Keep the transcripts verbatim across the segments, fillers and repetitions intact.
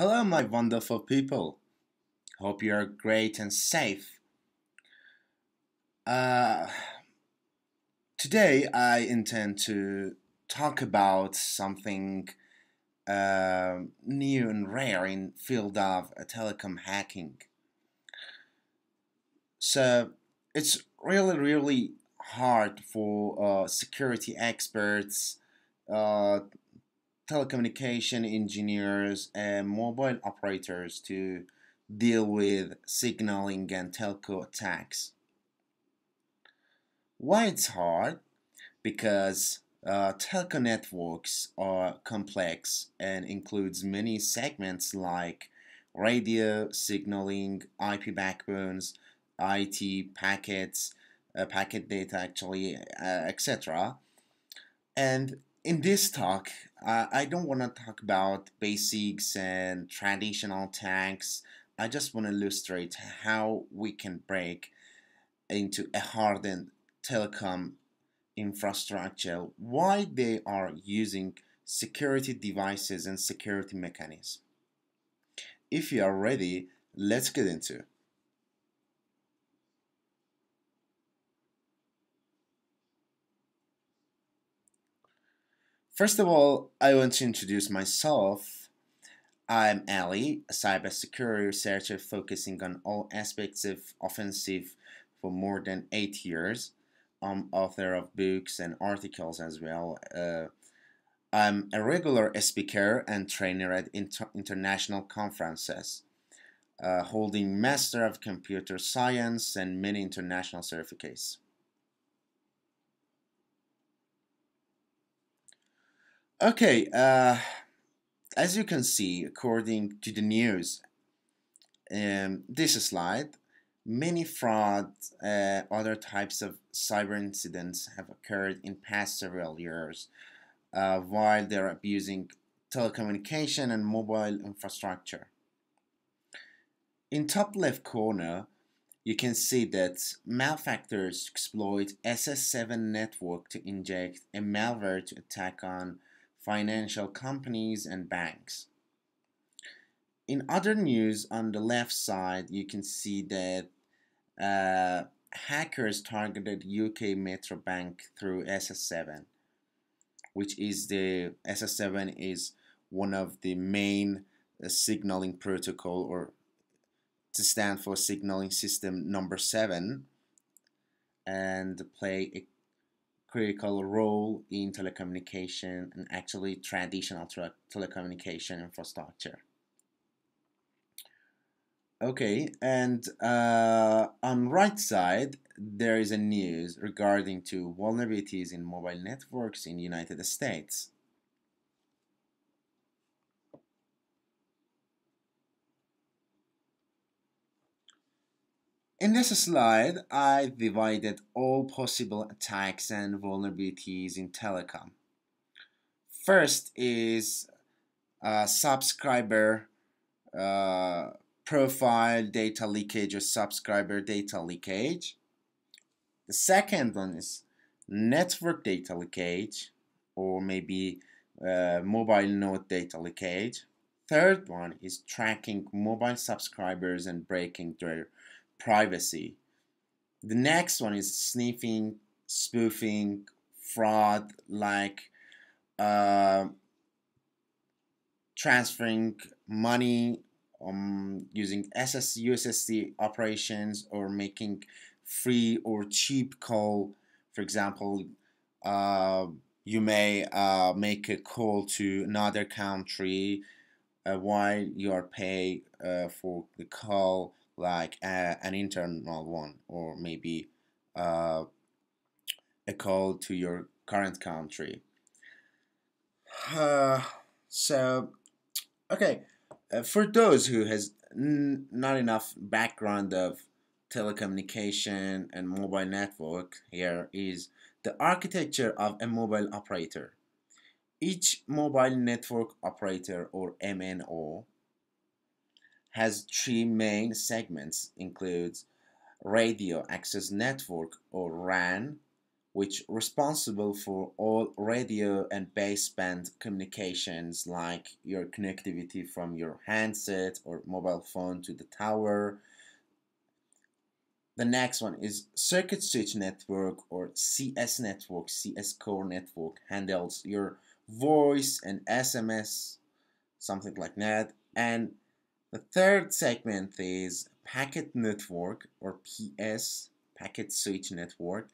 Hello my wonderful people, hope you are great and safe. Uh, today I intend to talk about something uh, new and rare in field of uh, telecom hacking. So it's really really hard for uh, security experts, uh, telecommunication engineers and mobile operators to deal with signaling and telco attacks. Why it's hard? Because uh, telco networks are complex and includes many segments like radio, signaling, I P backbones, I T, packets, uh, packet data actually, uh, et cetera. And in this talk, uh, I don't want to talk about basics and traditional attacks. I just want to illustrate how we can break into a hardened telecom infrastructure, why they are using security devices and security mechanisms. If you are ready, let's get into it. First of all, I want to introduce myself. I'm Ali, a cybersecurity researcher focusing on all aspects of offensive for more than eight years. I'm author of books and articles as well. Uh, I'm a regular speaker and trainer at inter international conferences, uh, holding Master of Computer Science and many international certificates. Okay, uh, as you can see, according to the news, um, this slide, many fraud, uh, other types of cyber incidents have occurred in past several years, uh, while they're abusing telecommunication and mobile infrastructure. In top left corner, you can see that malfactors exploit S S seven network to inject a malware to attack on financial companies and banks. In other news, on the left side, you can see that uh, hackers targeted U K Metro Bank through S S seven, which is the S S seven is one of the main uh, signaling protocol, or to stand for signaling system number seven, and play a critical role in telecommunication and actually traditional tele telecommunication infrastructure. Okay, and uh, on right side there is a news regarding to vulnerabilities in mobile networks in United States. In this slide, I divided all possible attacks and vulnerabilities in telecom. First is uh, subscriber uh, profile data leakage or subscriber data leakage. The second one is network data leakage, or maybe uh, mobile node data leakage. Third one is tracking mobile subscribers and breaking their privacy. The next one is sniffing, spoofing, fraud, like uh, transferring money, um, using S S U S S D operations, or making free or cheap call. For example, uh, you may uh, make a call to another country uh, while you are paid uh, for the call, like uh, an internal one, or maybe uh, a call to your current country. Uh, so, okay, uh, for those who has n not enough background of telecommunication and mobile network, here is the architecture of a mobile operator. Each mobile network operator, or M N O, has three main segments, includes radio access network, or RAN, which responsible for all radio and baseband communications like your connectivity from your handset or mobile phone to the tower. The next one is circuit switch network or C S network, C S core network handles your voice and S M S, something like that. And the third segment is packet network or P S, packet switch network,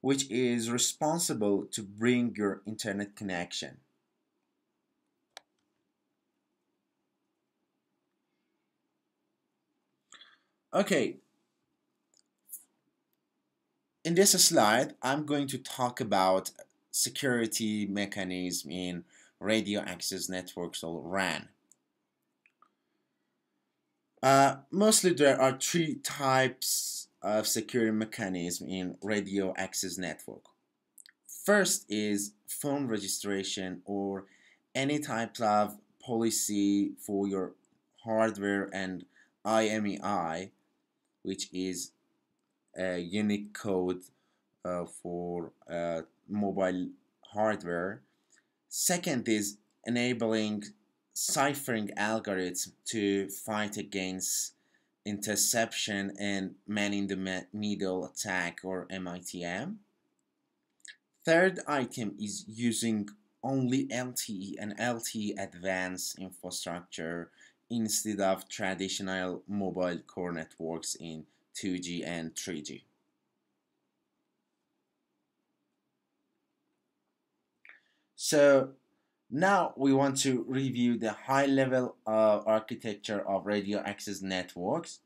which is responsible to bring your internet connection. Okay. In this slide, I'm going to talk about security mechanism in radio access networks or RAN. Uh, mostly there are three types of security mechanism in radio access network. First is phone registration or any type of policy for your hardware and I M E I, which is a unique code uh, for uh, mobile hardware. Second is enabling ciphering algorithms to fight against interception and man-in-the-middle attack or M I T M. Third item is using only L T E and L T E advanced infrastructure instead of traditional mobile core networks in two G and three G. So now we want to review the high level uh, architecture of radio access networks.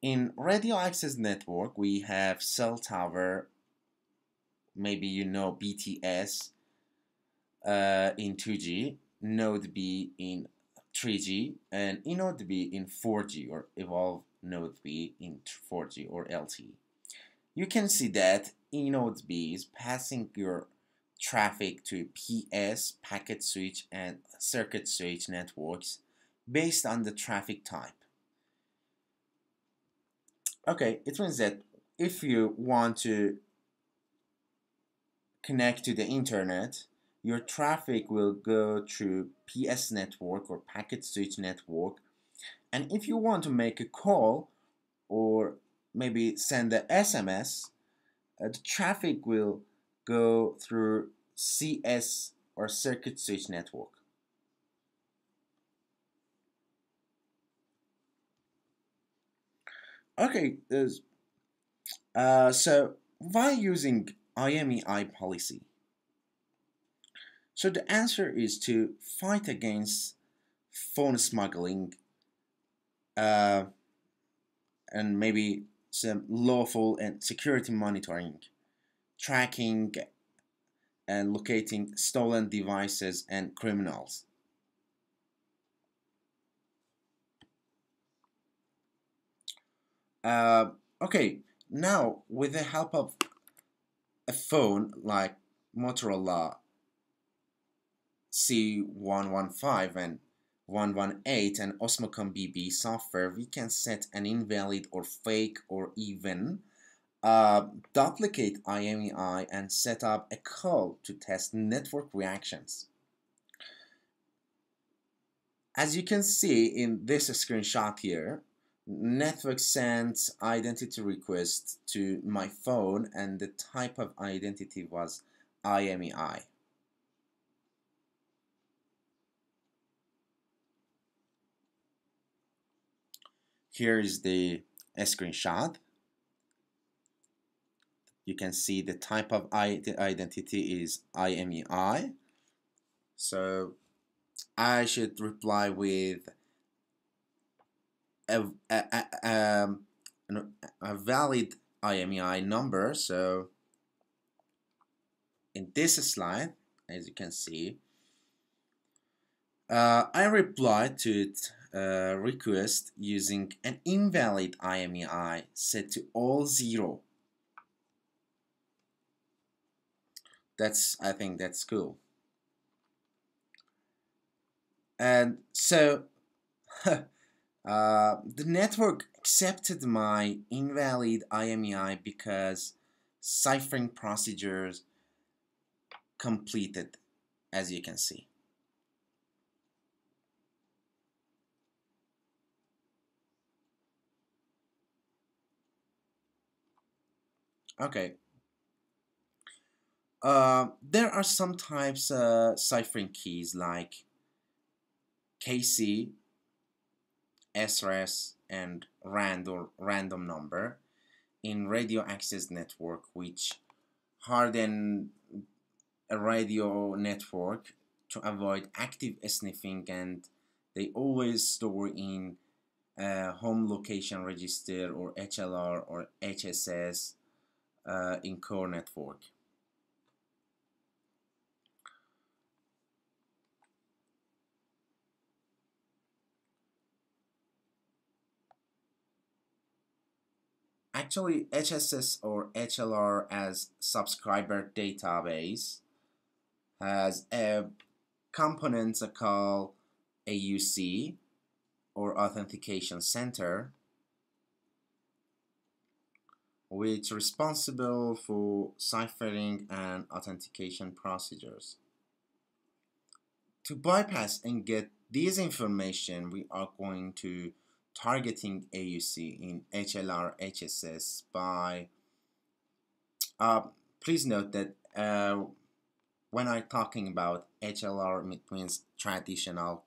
In radio access network, we have cell tower, maybe you know B T S uh, in two G, node B in three G, and eNodeB B in four G, or evolve node B in four G or L T E. You can see that eNodeB B is passing your traffic to P S, packet switch, and circuit switch networks based on the traffic type. Okay, it means that if you want to connect to the internet, your traffic will go through P S network or packet switch network, and if you want to make a call or maybe send an S M S, uh, the traffic will go through C S or circuit switch network. Okay, uh, so why using I M E I policy? So the answer is to fight against phone smuggling uh, and maybe some lawful and security monitoring, tracking and locating stolen devices and criminals. Uh, okay, now with the help of a phone like Motorola C one fifteen and one one eight and Osmocom B B software, we can set an invalid or fake or even Uh, duplicate I M E I and set up a call to test network reactions. As you can see in this screenshot here, network sends identity request to my phone and the type of identity was I M E I. Here is the screenshot. You can see the type of identity is I M E I. So I should reply with a, a, a, a, a valid I M E I number. So in this slide, as you can see, uh, I replied to uh, request using an invalid I M E I set to all zero. That's, I think that's cool. And so uh, the network accepted my invalid I M E I because ciphering procedures completed, as you can see. Okay. Uh, there are some types of uh, ciphering keys like K C, S R E S, and RAND or random number in radio access network, which harden a radio network to avoid active sniffing, and they always store in uh, home location register or H L R or H S S uh, in core network. Actually, H S S or H L R as subscriber database has a component called A U C or Authentication Center, which is responsible for ciphering and authentication procedures. To bypass and get this information, we are going to targeting A U C in H L R H S S by uh, please note that uh, when I'm talking about H L R, it means traditional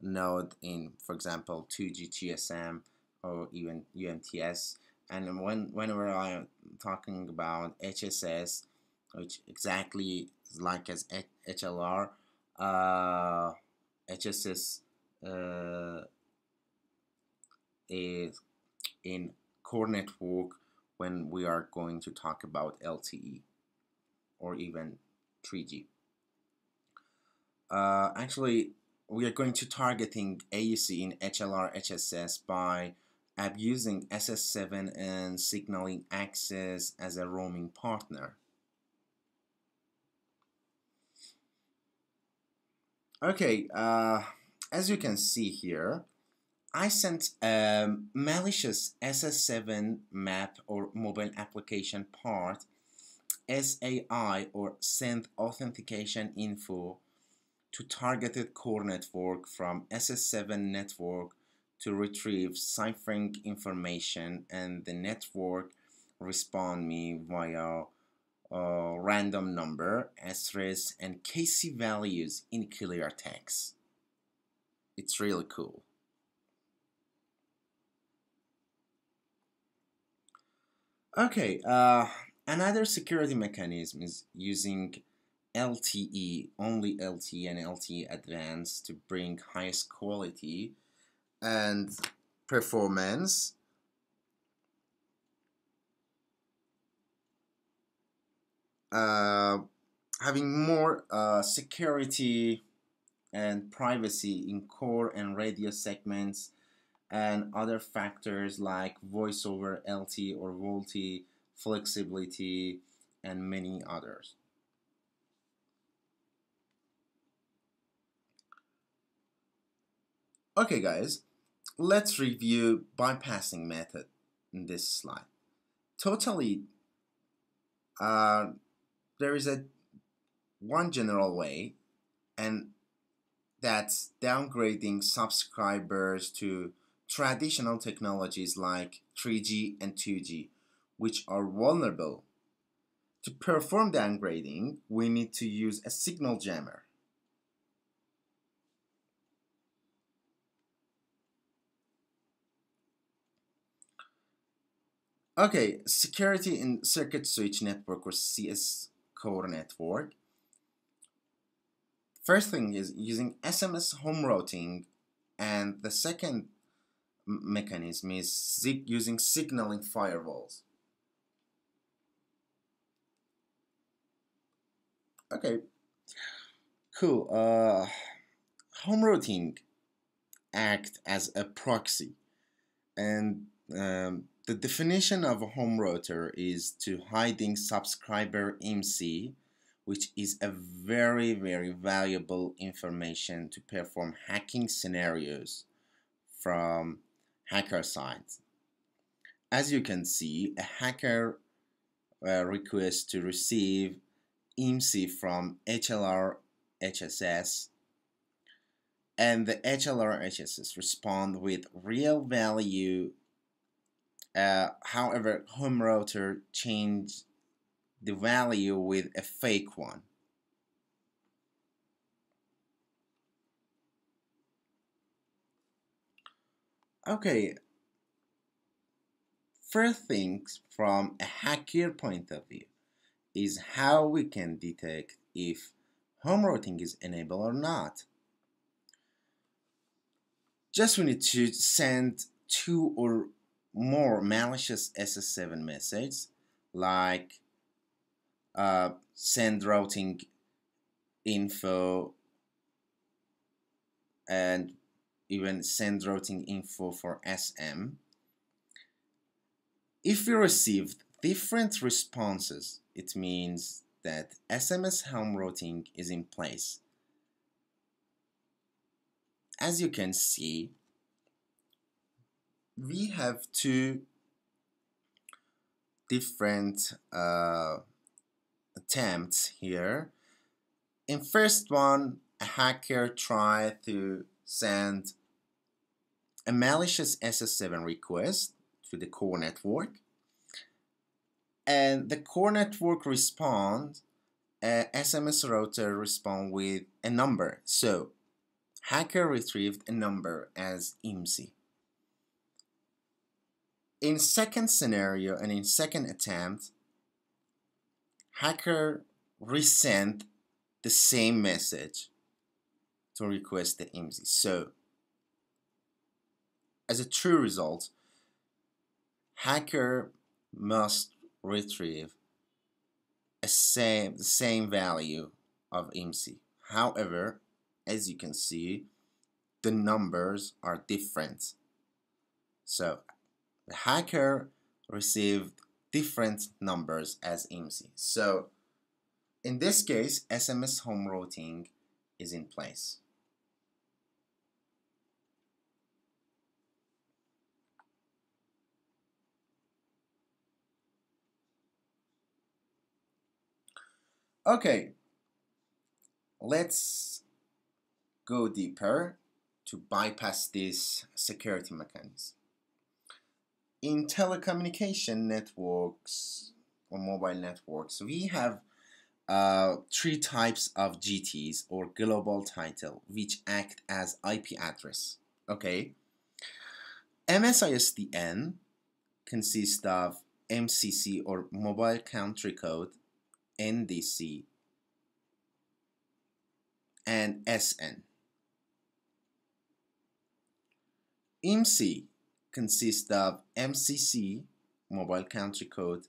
node in, for example, two G G S M or even U M T S, and when whenever I'm talking about H S S, which exactly is like as H L R, uh, H S S uh, is in core network when we are going to talk about L T E or even three G. Uh, actually, we are going to targeting A U C in H L R H S S by abusing S S seven and signaling access as a roaming partner. Okay, uh, as you can see here, I sent a malicious S S seven map or mobile application part S A I or send authentication info to targeted core network from S S seven network to retrieve ciphering information, and the network respond me via uh, random number, S R E S, and K C values in clear text. It's really cool. Okay, uh, another security mechanism is using L T E, only L T E and L T E Advanced to bring highest quality and performance. Uh, having more uh, security and privacy in core and radio segments, and other factors like voice over L T E or VoLTE, flexibility, and many others. Okay guys, let's review bypassing method in this slide. Totally, uh, there is a one general way, and that's downgrading subscribers to traditional technologies like three G and two G, which are vulnerable. To perform downgrading, we need to use a signal jammer. Okay, security in circuit switch network or C S core network. First thing is using S M S home routing, and the second mechanism is zig using signaling firewalls. Okay, cool. Uh, home routing acts as a proxy, and um, the definition of a home router is to hiding subscriber I M S I, which is a very very valuable information to perform hacking scenarios from hacker side. As you can see, a hacker uh, requests to receive I M S I from H L R, H S S, and the H L R, H S S respond with real value. Uh, however, home router changed the value with a fake one. Okay, first things from a hacker point of view is how we can detect if home routing is enabled or not. Just we need to send two or more malicious S S seven messages, like uh, send routing info and even send routing info for S M. If we received different responses, it means that S M S home routing is in place. As you can see, we have two different uh, attempts here. In first one, a hacker tried to send a malicious S S seven request to the core network, and the core network responds, uh, S M S router responds with a number. So hacker retrieved a number as I M S I. In second scenario and in second attempt, hacker resent the same message to request the I M S I. So as a true result, hacker must retrieve a same, the same value of I M S I. However, as you can see, the numbers are different. So the hacker received different numbers as I M S I. So in this case, S M S home routing is in place. Okay, let's go deeper to bypass this security mechanism. In telecommunication networks or mobile networks, we have uh, three types of G Ts or global title, which act as I P address. Okay, M S I S D N consists of M C C or mobile country code, N D C, and S N. I M S I consists of M C C, mobile country code,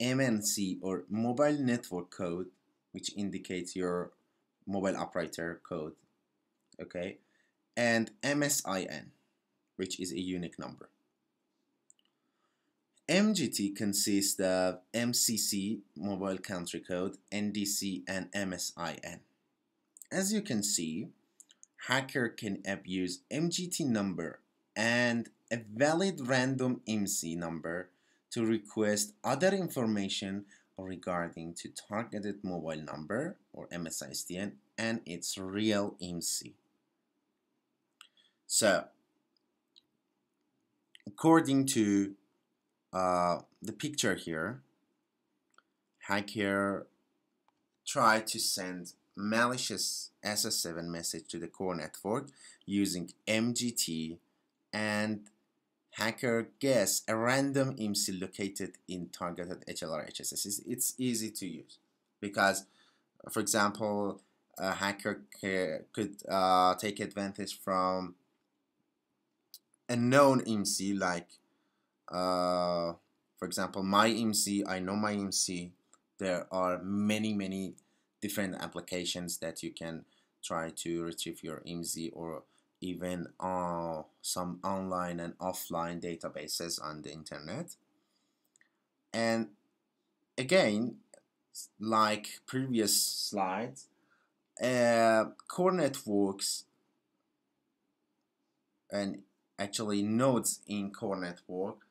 M N C or mobile network code, which indicates your mobile operator code, okay, and M S I N, which is a unique number. M G T consists of M C C, mobile country code, N D C, and M S I N. As you can see, hacker can abuse M G T number and a valid random I M S I number to request other information regarding to targeted mobile number or M S I S D N and its real I M S I. So, according to Uh, the picture here, hacker tried to send malicious S S seven message to the core network using M G T, and hacker guessed a random I M S I located in targeted H L R H S S. It's, it's easy to use because, for example, a hacker could uh, take advantage from a known I M S I, like Uh, for example, my I M S I, I know my I M S I. There are many, many different applications that you can try to retrieve your I M S I, or even uh, some online and offline databases on the internet. And again, like previous slides, uh, core networks and actually nodes in core network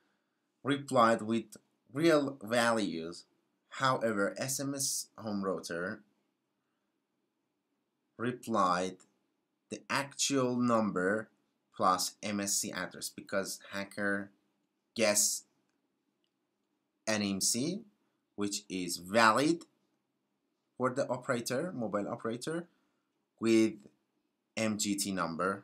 replied with real values However, S M S Home Router replied the actual number plus M S C address, because hacker guessed N M C, which is valid for the operator, mobile operator, with M G T number.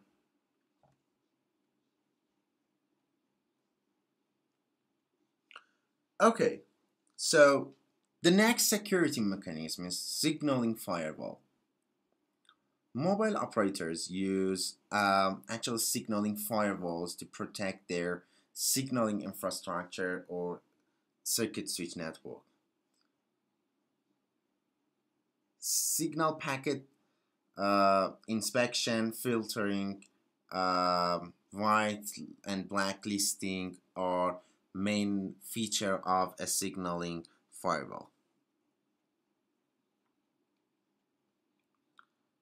Okay, so the next security mechanism is signaling firewall. Mobile operators use um, actual signaling firewalls to protect their signaling infrastructure or circuit switch network. Signal packet uh, inspection, filtering, uh, white and black listing are main feature of a signaling firewall.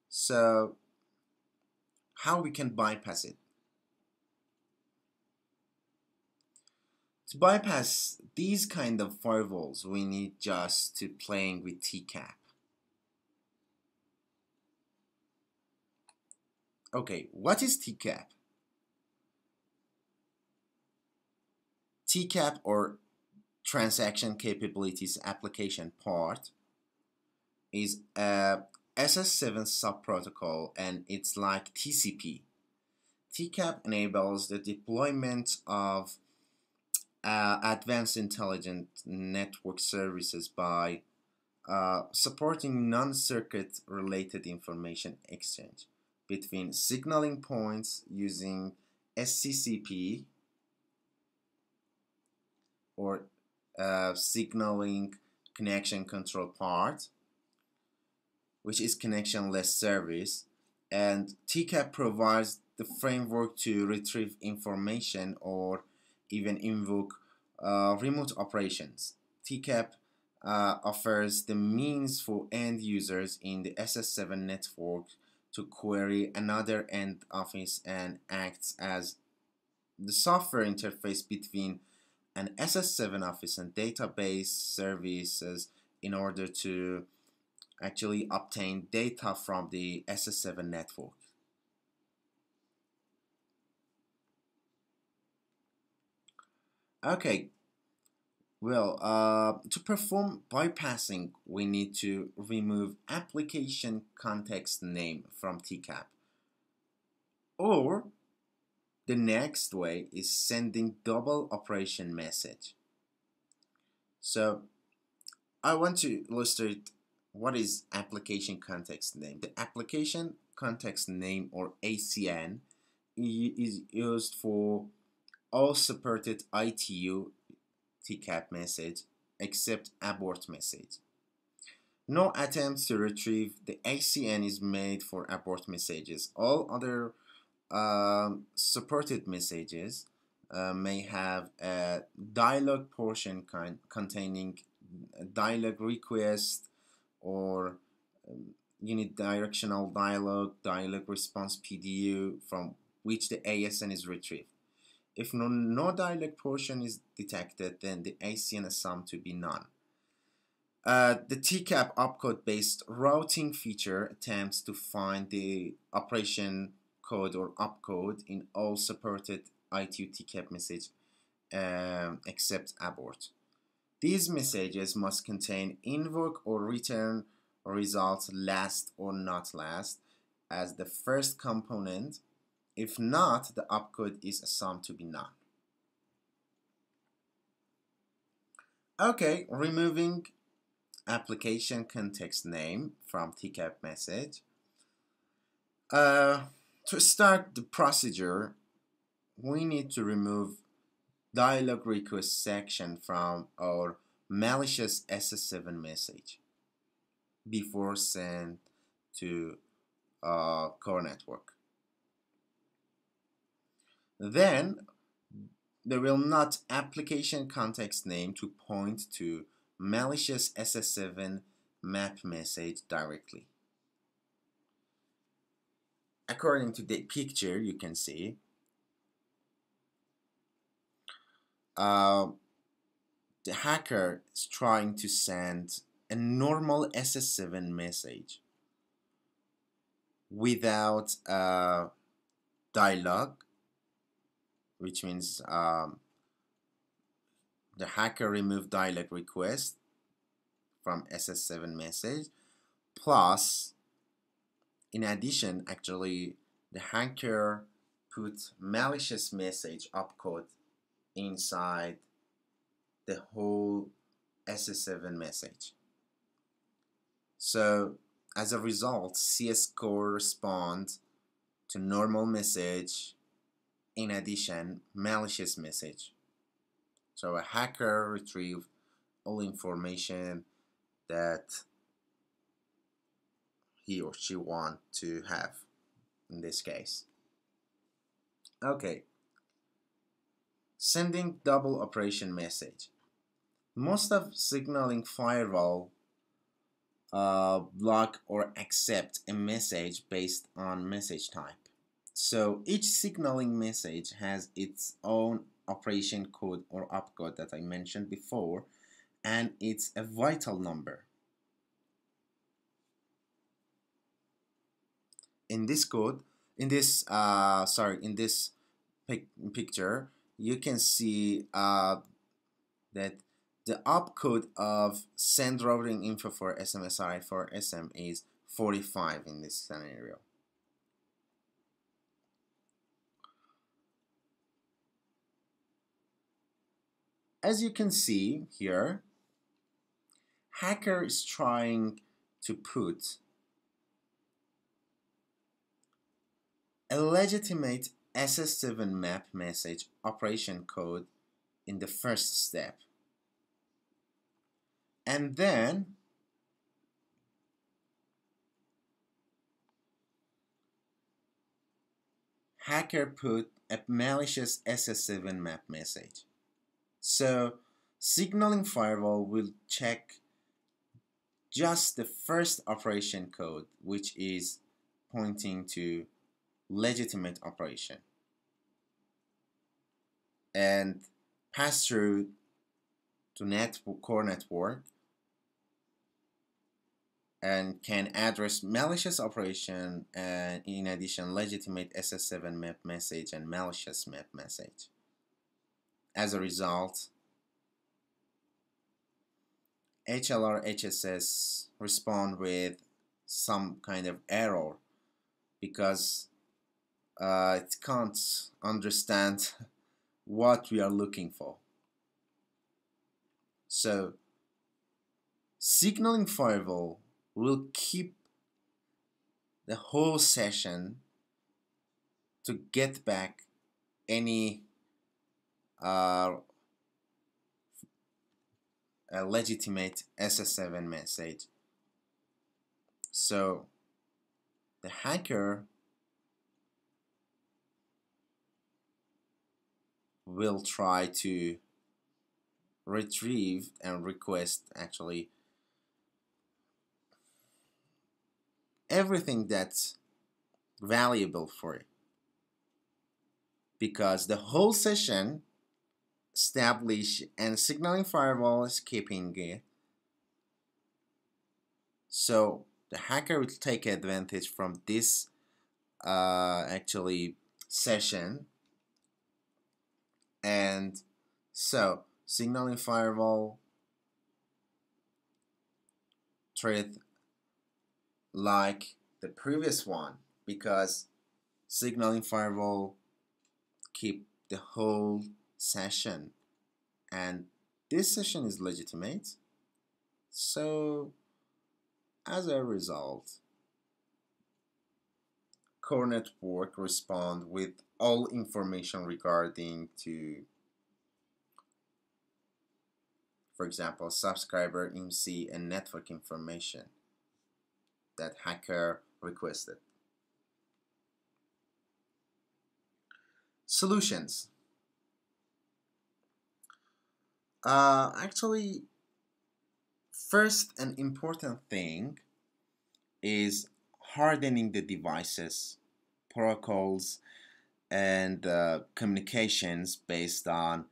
So how we can bypass it? To bypass these kind of firewalls, we need just to playing with T CAP. Okay, what is T CAP? T CAP, or Transaction Capabilities Application Part, is a S S seven sub-protocol, and it's like T C P. T CAP enables the deployment of uh, advanced intelligent network services by uh, supporting non-circuit related information exchange between signaling points using S C C P, or uh, signaling connection control part, which is connectionless service, and T CAP provides the framework to retrieve information or even invoke uh, remote operations. T CAP uh, offers the means for end users in the S S seven network to query another end office and acts as the software interface between an S S seven office and database services in order to actually obtain data from the S S seven network. Okay, well, uh, to perform bypassing, we need to remove application context name from T CAP. Or the next way is sending double operation message. So I want to illustrate what is application context name. The application context name, or A C N, is used for all supported I T U T CAP message except abort message. No attempt to retrieve the A C N is made for abort messages. All other uh, supported messages uh, may have a dialog portion con containing dialog request, or um, unidirectional dialog, dialog response P D U, from which the A S N is retrieved. If no, no dialog portion is detected, then the A C N is assumed to be none. Uh, the T CAP opcode-based routing feature attempts to find the operation code or opcode in all supported I T U T CAP message um, except abort. These messages must contain invoke or return results last or not last as the first component. If not, the opcode is assumed to be none. Okay, removing application context name from T CAP message. Uh, to start the procedure, we need to remove dialog request section from our malicious S S seven message before sent to uh, core network. Then there will not application context name to point to malicious S S seven map message directly. According to the picture, you can see Uh, the hacker is trying to send a normal S S seven message without uh, dialogue, which means um, the hacker removed dialogue request from S S seven message. Plus, in addition, actually, the hacker put malicious message opcode inside the whole S S seven message. So as a result, C S core responds to normal message, in addition malicious message. So a hacker retrieved all information that he or she want to have in this case. Okay, sending double operation message. Most of signaling firewall uh, block or accept a message based on message type. So each signaling message has its own operation code or opcode that I mentioned before, and it's a vital number. In this code, in this uh, sorry, in this pic picture, you can see uh, that the opcode of send routing info for S M S I for S M is forty-five in this scenario. As you can see here, hacker is trying to put a legitimate S S seven map message operation code in the first step, and then hacker put a malicious S S seven map message. So signaling firewall will check just the first operation code, which is pointing to legitimate operation, and pass through to network, core network, and can address malicious operation and in addition legitimate S S seven map message and malicious map message. As a result, H L R, H S S respond with some kind of error because uh, it can't understand what we are looking for. So signaling firewall will keep the whole session to get back any Uh, a legitimate S S seven message. So the hacker will try to retrieve and request actually everything that's valuable for it, because the whole session establish and signaling firewall is keeping it. So the hacker will take advantage from this uh, actually session, and so signaling firewall treat like the previous one, because signaling firewall keep the whole session, and this session is legitimate. So as a result, core network respond with all information regarding to, for example, subscriber, I M S I, and network information that hacker requested. Solutions. Uh, actually, first and important thing is hardening the devices, protocols, and uh, communications based on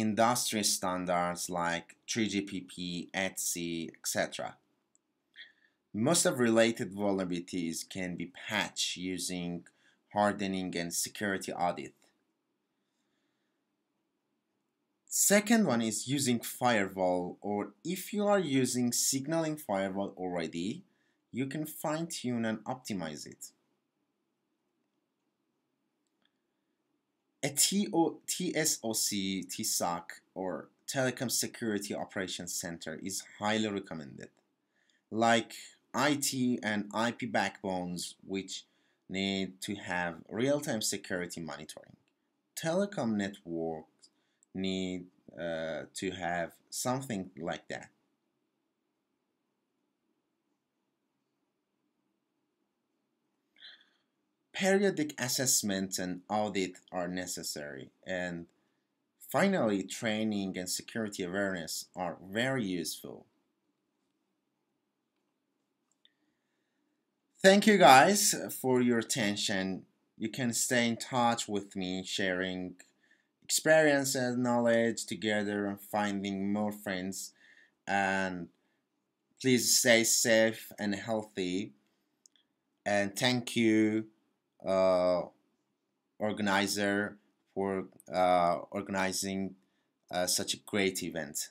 industry standards like three G P P, E T S I, et cetera. Most of related vulnerabilities can be patched using hardening and security audit. Second one is using firewall, or if you are using signaling firewall already, you can fine-tune and optimize it. A T S O C, T SOC, or Telecom Security Operations Center is highly recommended. Like I T and I P backbones, which need to have real-time security monitoring, telecom networks need uh, to have something like that. Periodic assessment and audit are necessary, and finally, training and security awareness are very useful. Thank you guys for your attention. You can stay in touch with me, sharing experience and knowledge together and finding more friends. And please stay safe and healthy. And thank you, uh, organizer, for uh, organizing uh, such a great event.